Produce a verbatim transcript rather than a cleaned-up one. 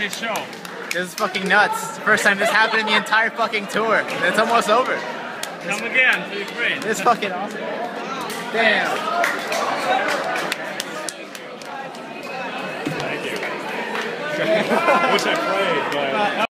this show. This is fucking nuts. First time this happened in the entire fucking tour. And it's almost over. This, Come again, feel free. This is fucking awesome. Damn. Thank you. Wish I played, but...